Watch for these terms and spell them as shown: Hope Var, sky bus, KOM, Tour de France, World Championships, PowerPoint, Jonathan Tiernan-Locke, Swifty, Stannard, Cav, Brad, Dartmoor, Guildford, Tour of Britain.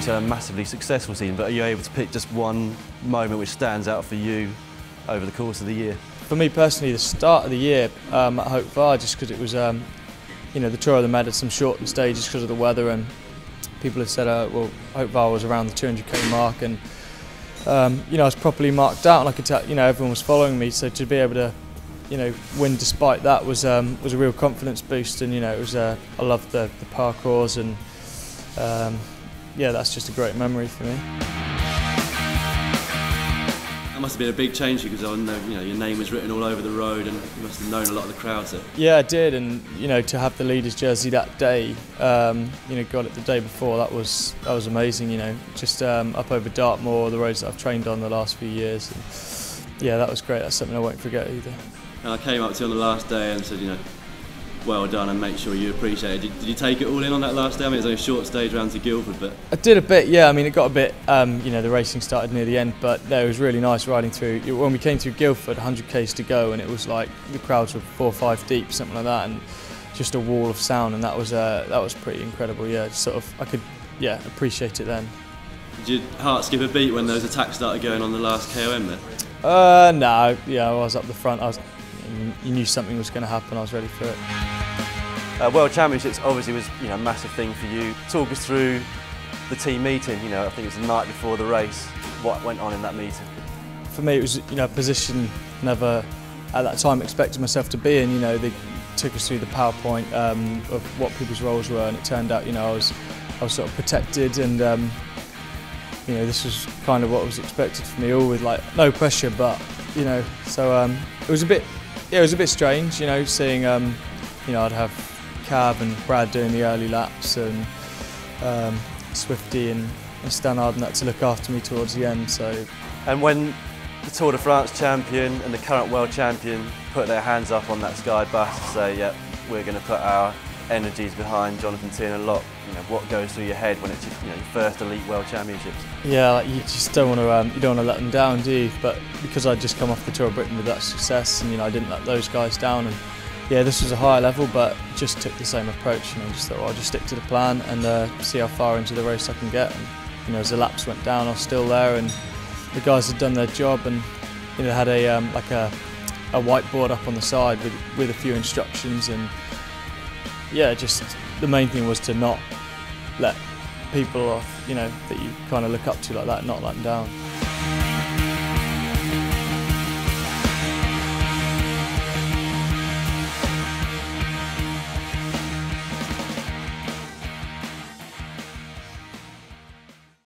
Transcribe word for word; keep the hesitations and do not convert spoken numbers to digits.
obviously a massively successful season, but are you able to pick just one moment which stands out for you over the course of the year? For me personally, the start of the year um, at Hope Var, just because it was, um, you know, the Tour of the Med had some shortened stages because of the weather, and people have said, uh, well, Hope Var was around the two hundred K mark, and um, you know, I was properly marked out, and I could tell, you know, everyone was following me, so to be able to, you know, win despite that was um, was a real confidence boost, and you know, it was. Uh, I loved the, the parkours, and um, yeah, that's just a great memory for me. That must have been a big change because I know, you know, your name was written all over the road, and you must have known a lot of the crowds there. Yeah, I did, and you know, to have the leaders' jersey that day, um, you know, got it the day before. That was that was amazing. You know, just um, up over Dartmoor, the roads that I've trained on the last few years. And yeah, that was great. That's something I won't forget either. And I came up to you on the last day and said, you know, well done, and make sure you appreciate it. Did, did you take it all in on that last day? I mean, it was only a short stage round to Guildford, but... I did a bit, yeah. I mean, it got a bit, um, you know, the racing started near the end, but no, it was really nice riding through. When we came through Guildford, one hundred Ks to go, and it was like the crowds were four or five deep, something like that, and just a wall of sound, and that was uh, that was pretty incredible, yeah. Just sort of, I could, yeah, appreciate it then. Did your heart skip a beat when those attacks started going on the last K O M then? Uh, no, yeah, I was up the front. I was, you knew something was going to happen. I was ready for it. Uh, World Championships obviously was, you know, a massive thing for you. Talk us through the team meeting. You know, I think it was the night before the race. What went on in that meeting? For me, it was, you know, a position never at that time expected myself to be in. You know, they took us through the PowerPoint um, of what people's roles were, and it turned out, you know, I was I was sort of protected, and um, you know, this was kind of what was expected for me, all with like no pressure, but you know, so um, it was a bit. Yeah, it was a bit strange, you know, seeing, um, you know, I'd have Cav and Brad doing the early laps, and um, Swifty and, and Stannard and that to look after me towards the end, so. And when the Tour de France champion and the current world champion put their hands up on that Sky Bus to say, yep, we're going to put our energies behind Jonathan Tiernan-Locke, you know, what goes through your head when it's, you know, your first elite world championships? Yeah, like, you just don't want to um, you don't want to let them down, do you? But because I'd just come off the Tour of Britain with that success, and you know, I didn't let those guys down, and yeah, this was a higher level, but just took the same approach, you know, just thought, well, I'll just stick to the plan and uh, see how far into the race I can get. And you know, as the laps went down, I was still there, and the guys had done their job, and you know, had a um, like a a whiteboard up on the side with with a few instructions, and yeah, just the main thing was to not let people off, you know, that you kind of look up to like that, not let them down.